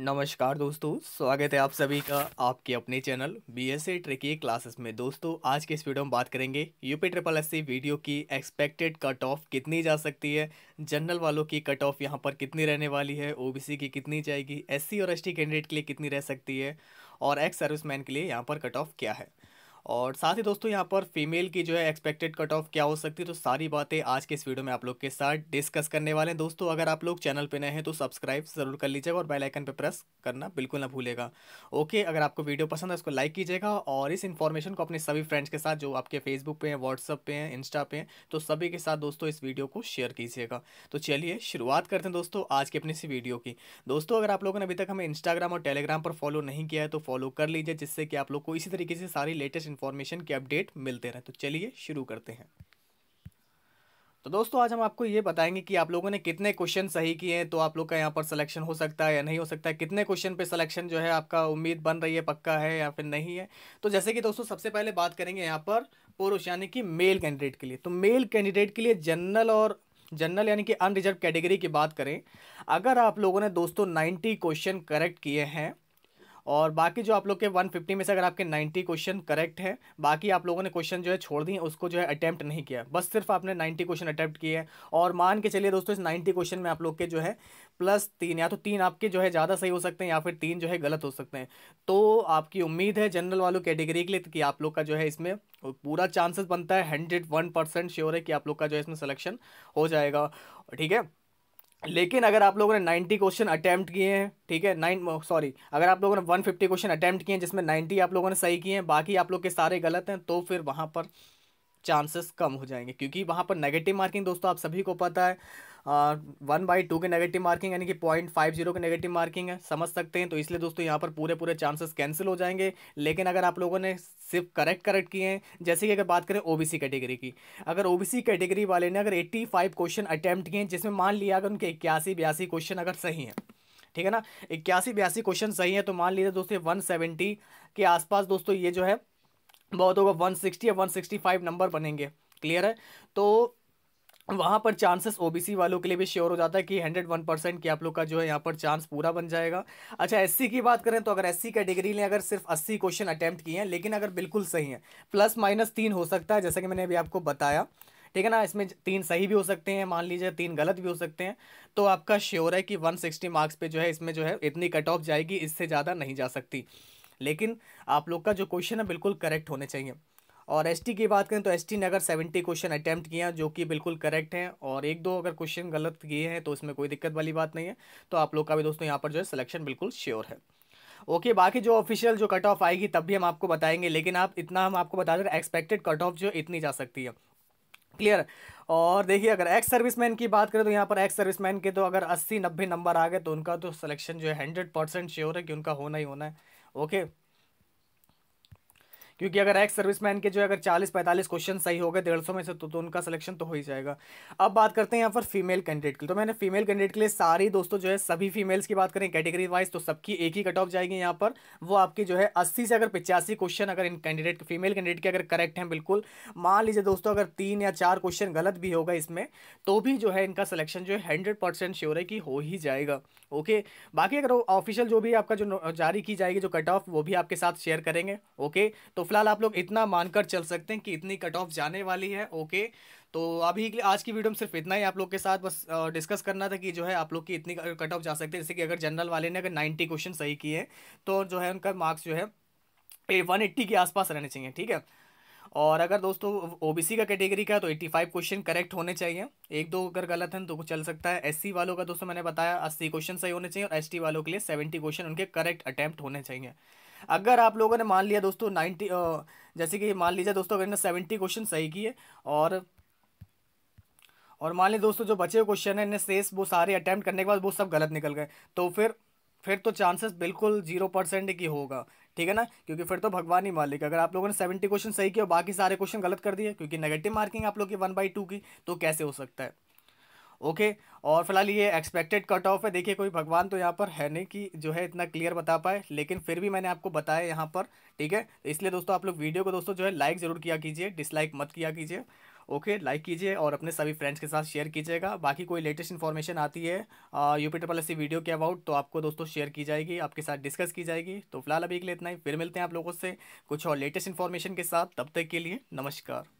नमस्कार दोस्तों, स्वागत है आप सभी का आपके अपने चैनल बीएसए ट्रिकी क्लासेस में। दोस्तों आज के इस वीडियो में बात करेंगे यूपी ट्रिपल एससी वीडियो की एक्सपेक्टेड कट ऑफ कितनी जा सकती है, जनरल वालों की कट ऑफ यहाँ पर कितनी रहने वाली है, ओबीसी की कितनी जाएगी, एससी और एसटी कैंडिडेट के लिए कितनी रह सकती है और एक्स सर्विसमैन के लिए यहाँ पर कट ऑफ क्या है। और साथ ही दोस्तों यहाँ पर फीमेल की जो है एक्सपेक्टेड कट ऑफ क्या हो सकती है, तो सारी बातें आज के इस वीडियो में आप लोग के साथ डिस्कस करने वाले हैं। दोस्तों अगर आप लोग चैनल पे नए हैं तो सब्सक्राइब ज़रूर कर लीजिएगा और बेल आइकन पे प्रेस करना बिल्कुल ना भूलेगा। ओके, अगर आपको वीडियो पसंद है उसको लाइक कीजिएगा और इस इन्फॉर्मेशन को अपने सभी फ्रेंड्स के साथ जो आपके फेसबुक पे हैं, व्हाट्सअप पे हैं, इंस्टा पे हैं, तो सभी के साथ दोस्तों इस वीडियो को शेयर कीजिएगा। तो चलिए शुरुआत करते हैं दोस्तों आज की अपनी इस वीडियो की। दोस्तों अगर आप लोगों ने अभी तक हमें इंस्टाग्राम और टेलीग्राम पर फॉलो नहीं किया है तो फॉलो कर लीजिए, जिससे कि आप लोग को इसी तरीके से सारी लेटेस्ट इंफॉर्मेशन के अपडेट मिलते रहे। तो चलिए शुरू करते हैं। तो दोस्तों आज हम आपको ये बताएंगे कि आप लोगों ने कितने क्वेश्चन सही किए हैं, तो आप लोग का यहाँ पर सिलेक्शन हो सकता है या नहीं हो सकता है, कितने क्वेश्चन पे सिलेक्शन जो है आपका उम्मीद बन रही है, पक्का है या फिर नहीं है। तो जैसे कि दोस्तों सबसे पहले बात करेंगे यहाँ पर पुरुष यानी कि मेल कैंडिडेट के लिए। तो मेल कैंडिडेट के लिए जनरल यानी कि अनरिजर्व कैटेगरी की बात करें, अगर आप लोगों ने दोस्तों 90 क्वेश्चन करेक्ट किए हैं और बाकी जो आप लोग के 150 में से अगर आपके 90 क्वेश्चन करेक्ट है, बाकी आप लोगों ने क्वेश्चन जो है छोड़ दिए, उसको जो है अटैम्प्ट नहीं किया, बस सिर्फ आपने 90 क्वेश्चन अटैम्प्ट किए हैं। और मान के चलिए दोस्तों इस 90 क्वेश्चन में आप लोग के जो है +3 या तो 3 आपके जो है ज़्यादा सही हो सकते हैं या फिर 3 जो है गलत हो सकते हैं। तो आपकी उम्मीद है जनरल वालों कैटेगरी के लिए कि आप लोग का जो है इसमें पूरा चांसेस बनता है, 101% श्योर है कि आप लोग का जो है इसमें सिलेक्शन हो जाएगा, ठीक है। लेकिन अगर आप लोगों ने 90 क्वेश्चन अटैम्प्ट किए हैं, ठीक है, अगर आप लोगों ने 150 क्वेश्चन अटैम्प्ट किए हैं जिसमें 90 आप लोगों ने सही किए हैं, बाकी आप लोग के सारे गलत हैं, तो फिर वहाँ पर चांसेस कम हो जाएंगे, क्योंकि वहाँ पर नेगेटिव मार्किंग दोस्तों आप सभी को पता है 1/2 के नेगेटिव मार्किंग यानी कि 0.50 के नेगेटिव मार्किंग है, समझ सकते हैं। तो इसलिए दोस्तों यहाँ पर पूरे चांसेस कैंसिल हो जाएंगे। लेकिन अगर आप लोगों ने सिर्फ करेक्ट किए हैं, जैसे कि अगर बात करें ओबीसी कैटेगरी की, अगर ओबीसी कैटेगरी वाले ने अगर 85 क्वेश्चन अटैम्प्ट किए हैं, जिसमें मान लिया अगर उनके 81-82 क्वेश्चन अगर सही हैं, ठीक है ना, 81-82 क्वेश्चन सही है, तो मान लीजिए दोस्तों 170 के आसपास दोस्तों ये जो है बहुत होगा, 160 या 165 नंबर बनेंगे, क्लियर है। तो वहाँ पर चांसेस ओबीसी वालों के लिए भी श्योर हो जाता है कि 101% कि आप लोग का जो है यहाँ पर चांस पूरा बन जाएगा। अच्छा एससी की बात करें तो अगर एससी कैटेगरी ने अगर सिर्फ 80 क्वेश्चन अटैम्प्ट किए हैं, लेकिन अगर बिल्कुल सही है ±3 हो सकता है, जैसा कि मैंने अभी आपको बताया, ठीक है ना। इसमें 3 सही भी हो सकते हैं, मान लीजिए 3 गलत भी हो सकते हैं, तो आपका श्योर है कि 160 मार्क्स पर जो है इसमें जो है इतनी कट ऑफ जाएगी, इससे ज़्यादा नहीं जा सकती। लेकिन आप लोग का जो क्वेश्चन है बिल्कुल करेक्ट होने चाहिए। और एसटी की बात करें तो एसटी ने अगर 70 क्वेश्चन अटैम्प्ट किया जो कि बिल्कुल करेक्ट हैं, और 1-2 अगर क्वेश्चन गलत किए हैं तो इसमें कोई दिक्कत वाली बात नहीं है, तो आप लोग का भी दोस्तों यहाँ पर जो है सिलेक्शन बिल्कुल श्योर है। ओके, बाकी जो ऑफिशियल जो कट ऑफ आएगी तब भी हम आपको बताएंगे, लेकिन हम आपको बता दें एक्सपेक्टेड कट ऑफ जो इतनी जा सकती है, क्लियर। और देखिए अगर एक्स सर्विसमैन की बात करें तो यहाँ पर एक्स सर्विसमैन के तो अगर 80-90 नंबर आ गए तो उनका तो सिलेक्शन जो है 100% श्योर है कि उनका होना ही होना है, ओके। क्योंकि अगर एक्स सर्विसमैन के जो अगर 40-45 क्वेश्चन सही हो गए 150 में से तो उनका सिलेक्शन तो हो ही जाएगा। अब बात करते हैं यहाँ पर फीमेल कैंडिडेट के लिए। तो मैंने फीमेल कैंडिडेट के लिए सारी दोस्तों जो है सभी फीमेल्स की बात करें कैटेगरी वाइज तो सबकी एक ही कट ऑफ जाएगी यहाँ पर, वो आपकी जो है 80 से अगर 85 क्वेश्चन अगर इन कैंडिडेट फीमेल कैंडिडेट के अगर करेक्ट हैं बिल्कुल, मान लीजिए दोस्तों अगर 3 या 4 क्वेश्चन गलत भी होगा इसमें, तो भी जो है इनका सिलेक्शन जो है 100% श्योर है कि हो ही जाएगा, ओके। बाकी अगर ऑफिशियल जो भी आपका जो जारी की जाएगी जो कट ऑफ वो भी आपके साथ शेयर करेंगे, ओके। तो फिलहाल आप लोग इतना मानकर चल सकते हैं कि इतनी कट ऑफ जाने वाली है, ओके। तो अभी आज की वीडियो में सिर्फ इतना ही आप लोग के साथ बस डिस्कस करना था कि जो है आप लोग की इतनी कट ऑफ जा सकती है। जैसे कि अगर जनरल वाले ने अगर 90 क्वेश्चन सही किए तो जो है उनका मार्क्स जो है 180 के आसपास रहने चाहिए, ठीक है। और अगर दोस्तों ओबीसी का कैटेगरी का तो 85 क्वेश्चन करेक्ट होने चाहिए, 1-2 अगर गलत हैं तो चल सकता है। एससी वालों का दोस्तों मैंने बताया 80 क्वेश्चन सही होने चाहिए और एसटी वालों के लिए 70 क्वेश्चन उनके करेक्ट अटैम्प्ट होने चाहिए। अगर आप लोगों ने मान लिया दोस्तों 90 जैसे कि मान लीजिए दोस्तों अगर इन्होंने 70 क्वेश्चन सही किए और मान लीजिए दोस्तों जो बचे हुए क्वेश्चन हैं इन्हें शेष वो सारे अटैम्प्ट करने के बाद वो सब गलत निकल गए, तो फिर तो चांसेस बिल्कुल 0% की होगा, ठीक है ना, क्योंकि फिर तो भगवान ही मालिक। अगर आप लोगों ने 70 क्वेश्चन सही किए और बाकी सारे क्वेश्चन गलत कर दिए क्योंकि नेगेटिव मार्किंग आप लोग की 1/2 की, तो कैसे हो सकता है, ओके। और फिलहाल ये एक्सपेक्टेड कट ऑफ है, देखिए कोई भगवान तो यहाँ पर है नहीं कि जो है इतना क्लियर बता पाए, लेकिन फिर भी मैंने आपको बताया यहाँ पर, ठीक है। इसलिए दोस्तों आप लोग वीडियो को दोस्तों जो है लाइक ज़रूर किया कीजिए, डिसलाइक मत किया कीजिए, ओके, लाइक कीजिए और अपने सभी फ्रेंड्स के साथ शेयर कीजिएगा। बाकी कोई लेटेस्ट इन्फॉर्मेशन आती है यूपी ट्रिपल एससी वीडियो के अबाउट तो आपको दोस्तों शेयर की जाएगी, आपके साथ डिस्कस की जाएगी। तो फिलहाल अभी के लिए इतना ही, फिर मिलते हैं आप लोगों से कुछ और लेटेस्ट इन्फॉर्मेशन के साथ। तब तक के लिए नमस्कार।